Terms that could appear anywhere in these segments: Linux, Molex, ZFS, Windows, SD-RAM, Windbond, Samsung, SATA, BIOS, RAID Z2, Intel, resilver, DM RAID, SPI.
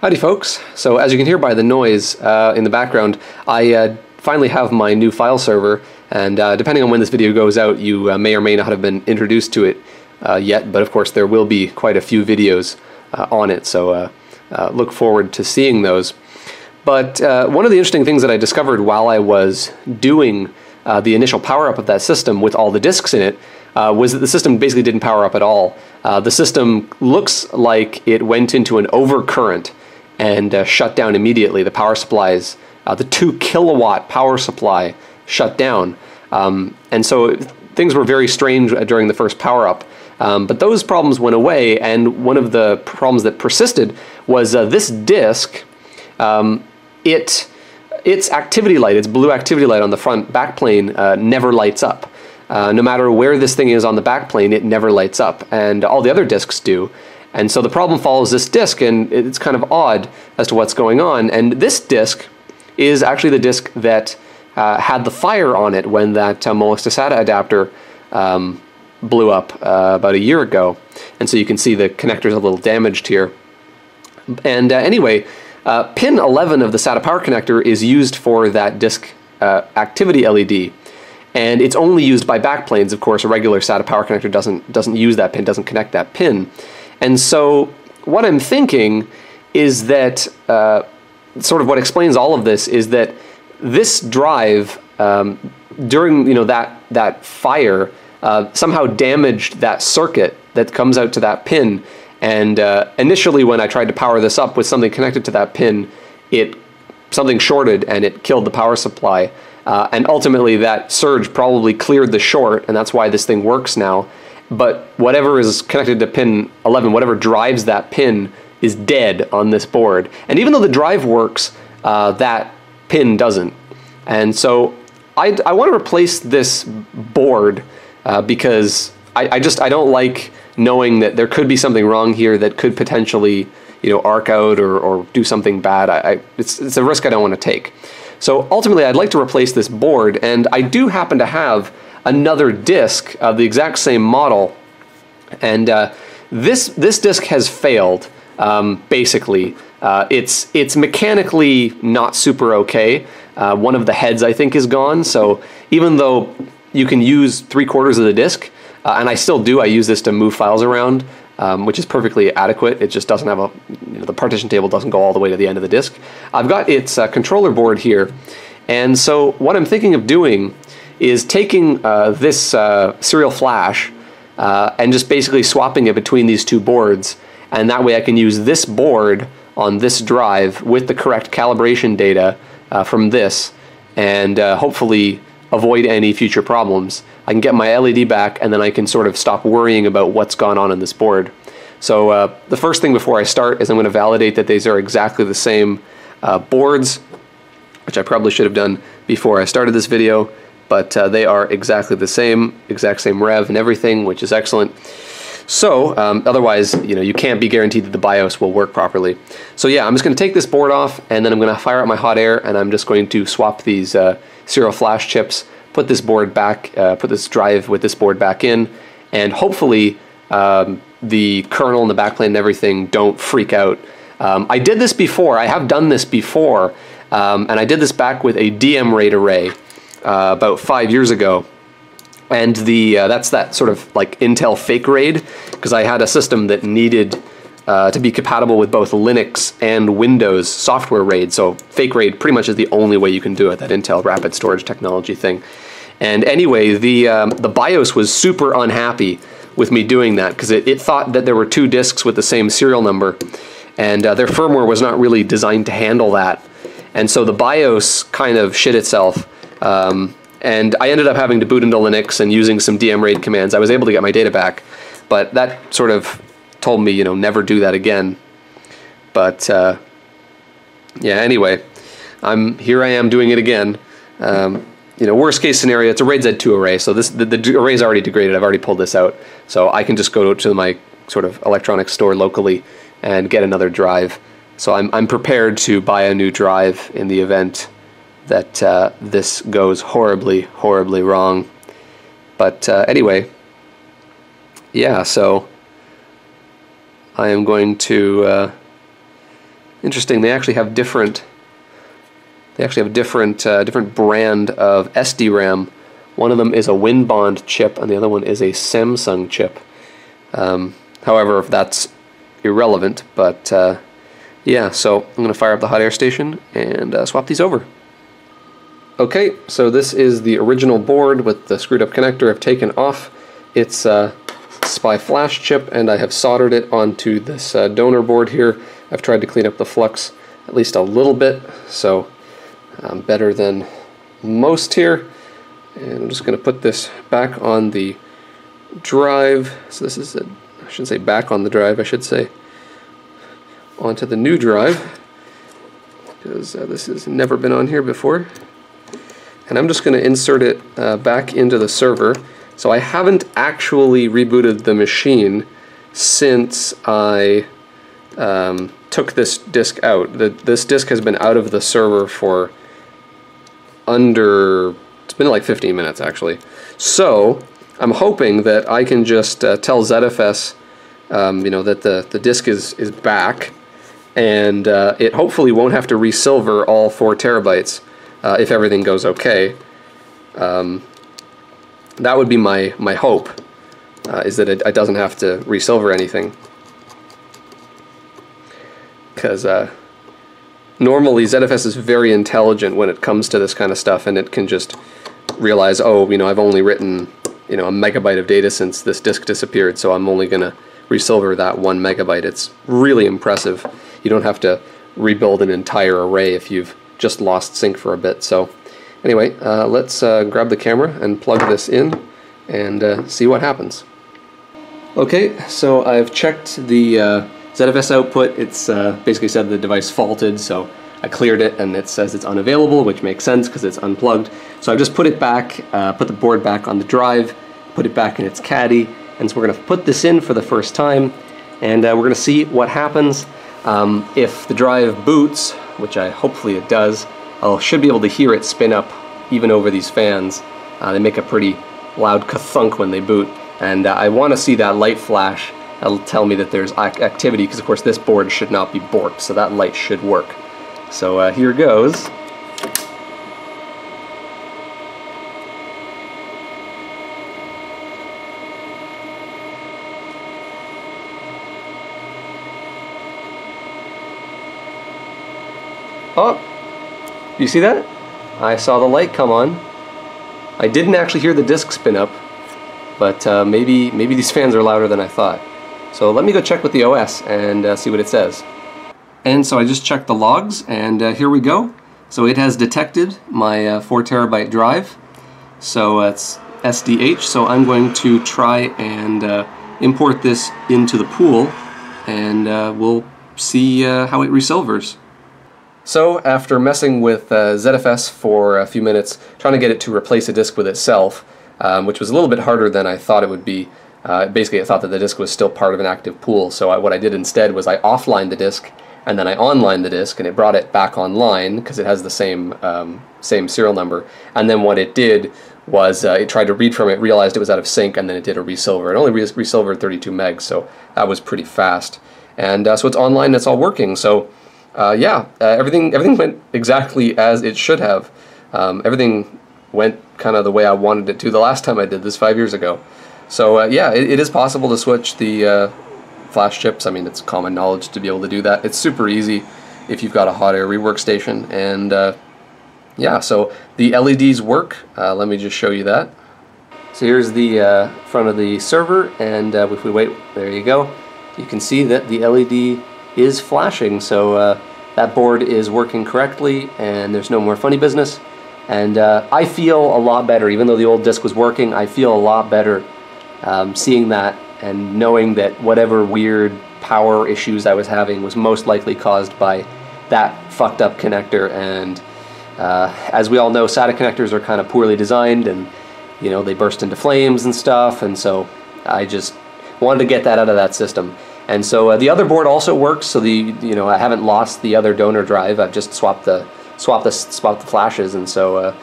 Howdy folks, so as you can hear by the noise in the background, I finally have my new file server, and depending on when this video goes out, you may or may not have been introduced to it yet, but of course there will be quite a few videos on it, so look forward to seeing those. But one of the interesting things that I discovered while I was doing the initial power-up of that system with all the disks in it was that the system basically didn't power up at all. The system looks like it went into an overcurrent and shut down immediately. The power supplies, the 2 kilowatt power supply shut down. And so things were very strange during the first power-up. But those problems went away, and one of the problems that persisted was this disk, its activity light, its blue activity light on the front backplane never lights up. No matter where this thing is on the backplane, it never lights up, and all the other disks do. And so the problem follows this disk, and it's kind of odd as to what's going on. And this disk is actually the disk that had the fire on it when that Molex to SATA adapter blew up about a year ago. And so you can see the connector's a little damaged here. And anyway, pin 11 of the SATA power connector is used for that disk activity LED, and it's only used by backplanes. Of course, a regular SATA power connector doesn't use that pin, doesn't connect that pin. And so what I'm thinking is that sort of what explains all of this is that this drive during that fire somehow damaged that circuit that comes out to that pin. And initially, when I tried to power this up with something connected to that pin, something shorted and it killed the power supply. And ultimately, that surge probably cleared the short, and that's why this thing works now. But whatever is connected to pin 11, whatever drives that pin, is dead on this board. And even though the drive works, that pin doesn't. And so I want to replace this board because I don't like knowing that there could be something wrong here that could potentially, arc out or do something bad. It's a risk I don't want to take. So ultimately, I'd like to replace this board, and I do happen to have another disk of the exact same model, and this disk has failed. Basically, it's mechanically not super okay. One of the heads, I think, is gone. So even though you can use 3/4 of the disk, and I still do. I use this to move files around, which is perfectly adequate. It just doesn't have a, the partition table doesn't go all the way to the end of the disk. I've got its controller board here. And so what I'm thinking of doing is taking this serial flash and just basically swapping it between these two boards. And that way I can use this board on this drive with the correct calibration data from this, and hopefully avoid any future problems. I can get my LED back, and then I can sort of stop worrying about what's gone on this board. So the first thing before I start is I'm going to validate that these are exactly the same boards, which I probably should have done before I started this video, but they are exactly the same, exact same rev and everything, which is excellent. So otherwise, you can't be guaranteed that the BIOS will work properly. So yeah, I'm just going to take this board off, and then I'm going to fire up my hot air, and I'm just going to swap these serial flash chips, put this board back, put this drive with this board back in, and hopefully the kernel and the backplane and everything don't freak out. I did this before. I have done this before, and I did this back with a DM RAID array about 5 years ago. And the that's that sort of like Intel fake RAID, because I had a system that needed to be compatible with both Linux and Windows software RAID. So fake RAID pretty much is the only way you can do it, that Intel rapid storage technology thing. And anyway, the BIOS was super unhappy with me doing that, because it thought that there were two disks with the same serial number, and their firmware was not really designed to handle that. And so the BIOS kind of shit itself. And I ended up having to boot into Linux and using some DM RAID commands. I was able to get my data back, but that sort of told me, never do that again. But yeah, anyway, here I am doing it again. Worst case scenario, it's a RAID Z2 array, so the array's already degraded. I've already pulled this out, so I can just go to my sort of electronics store locally and get another drive. So I'm prepared to buy a new drive in the event that this goes horribly, horribly wrong. But anyway, yeah, so I am going to Interesting. They actually have different. Different brand of SD-RAM. One of them is a Windbond chip, and the other one is a Samsung chip. However, that's irrelevant. But yeah, so I'm going to fire up the hot air station and swap these over. Okay, so this is the original board with the screwed up connector. I've taken off its SPI flash chip, and I have soldered it onto this donor board here. I've tried to clean up the flux at least a little bit, so better than most here. And I'm just going to put this back on the drive. So this is, I shouldn't say back on the drive, I should say onto the new drive, because this has never been on here before. And I'm just going to insert it back into the server. So I haven't actually rebooted the machine since I took this disk out. This disk has been out of the server for it's been like 15 minutes actually. So I'm hoping that I can just tell ZFS you know, that the disk is back, and it hopefully won't have to resilver all 4 terabytes. If everything goes okay, that would be my hope, is that it doesn't have to resilver anything, because normally ZFS is very intelligent when it comes to this kind of stuff, and it can just realize, oh, you know, I've only written, you know, a megabyte of data since this disk disappeared, so I'm only going to resilver that 1 megabyte. It's really impressive. You don't have to rebuild an entire array if you've just lost sync for a bit. So anyway, let's grab the camera and plug this in and see what happens. Okay, so I've checked the ZFS output. It's basically said the device faulted, so I cleared it, and it says it's unavailable, which makes sense because it's unplugged. So I've just put it back, put the board back on the drive, put it back in its caddy, and so we're gonna put this in for the first time, and we're gonna see what happens. If the drive boots, which hopefully it does, I should be able to hear it spin up even over these fans. They make a pretty loud ka-thunk when they boot, and I want to see that light flash. That'll tell me that there's activity, because of course this board should not be borked, so that light should work. So here goes. Oh, you see that? I saw the light come on. I didn't actually hear the disk spin up, but maybe these fans are louder than I thought. So let me go check with the OS and see what it says. And so I just checked the logs, and here we go. So it has detected my 4 terabyte drive. So it's SDH, so I'm going to try and import this into the pool, and we'll see how it resilvers. So after messing with ZFS for a few minutes, trying to get it to replace a disk with itself, which was a little bit harder than I thought it would be. Basically, I thought that the disk was still part of an active pool, so what I did instead was I offlined the disk, and then I onlined the disk, and it brought it back online, because it has the same serial number. And then what it did was it tried to read from it, realized it was out of sync, and then it did a resilver. It only resilvered 32 megs, so that was pretty fast. And so it's online, and it's all working. So. Yeah, everything went exactly as it should have. Everything went kind of the way I wanted it to the last time I did this 5 years ago. So yeah, it is possible to switch the flash chips. I mean, it's common knowledge to be able to do that. It's super easy if you've got a hot air rework station. And yeah, so the LEDs work. Let me just show you that. So here's the front of the server, and if we wait, there you go. You can see that the LED is flashing, so that board is working correctly, and there's no more funny business. And I feel a lot better, even though the old disk was working. I feel a lot better seeing that and knowing that whatever weird power issues I was having was most likely caused by that fucked up connector. And as we all know, SATA connectors are kind of poorly designed, and you know, they burst into flames and stuff, and so I just wanted to get that out of that system. And so the other board also works. So you know, I haven't lost the other donor drive. I've just swapped the flashes, and so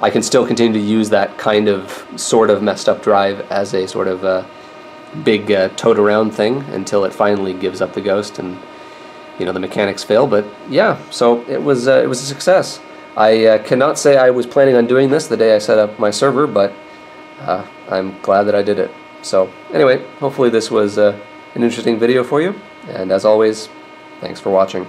I can still continue to use that kind of sort of messed up drive as a sort of big toad around thing until it finally gives up the ghost. And you know, the mechanics fail. But yeah, so it was a success. I cannot say I was planning on doing this the day I set up my server, but I'm glad that I did it. So anyway, hopefully this was an interesting video for you, and as always, thanks for watching.